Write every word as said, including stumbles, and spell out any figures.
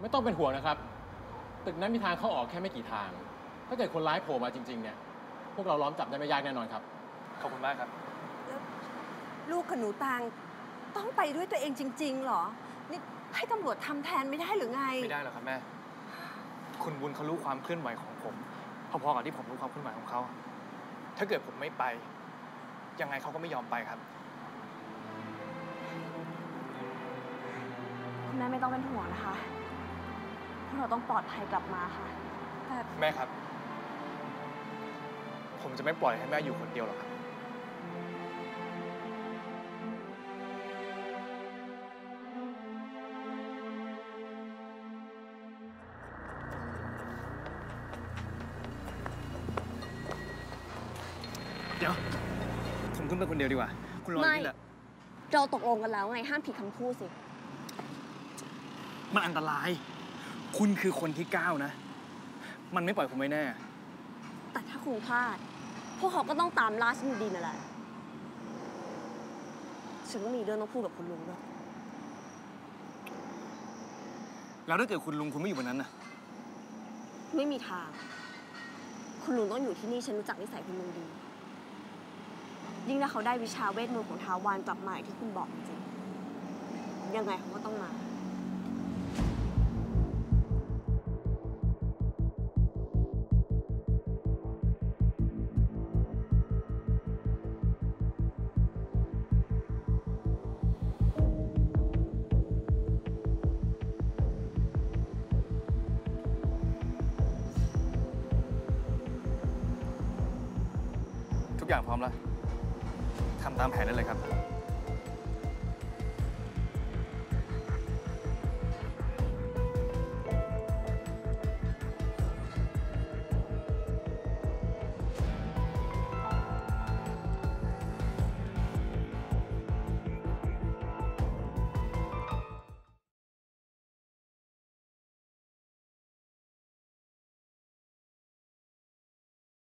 ไม่ต้องเป็นห่วงนะครับตึกนั้นมีทางเข้าออกแค่ไม่กี่ทางถ้าเกิดคนร้ายโผล่มาจริงๆเนี่ยพวกเราล้อมจับได้ไม่ยากแน่นอนครับขอบคุณมากครับแล้วลูกขนูตางต้องไปด้วยตัวเองจริงๆหรอนี่ให้ตำรวจทำแทนไม่ได้หรือไงไม่ได้หรอกครับแม่คุณบุญเขารู้ความเคลื่อนไหวของผมพอๆกับที่ผมรู้ความเคลื่อนไหวของเขาถ้าเกิดผมไม่ไปยังไงเขาก็ไม่ยอมไปครับคุณแม่ไม่ต้องเป็นห่วงนะคะพวกเราต้องปลอดภัยกลับมาค่ะแต่แม่ครับผมจะไม่ปล่อยให้แม่อยู่คนเดียวหรอกครับเดี๋ยวผมขึ้นไปคนเดียวดีกว่าคุณรอนี่แหละเราตกลงกันแล้วไงห้ามผิดคำพูดสิมันอันตรายคุณคือคนที่เก้านะมันไม่ปล่อยผมไว้แน่แต่ถ้าคุณพลาดพวกเขาก็ต้องตามล่าฉันอยู่ดีนั่นแหละฉันก็มีเรื่องต้องพูดกับคุณลุงด้วยแล้วถ้าเกิดคุณลุงคุณไม่อยู่บนนั้นนะไม่มีทางคุณลุงต้องอยู่ที่นี่ฉันรู้จักนิสัยคุณลุงดียิ่งถ้าเขาได้วิชาเวทมนต์ของท้าววานกลับมาที่คุณบอกจริงยังไงเขาก็ต้องมาทุกอย่างพร้อมแล้วทำตามแผนได้เลยครับ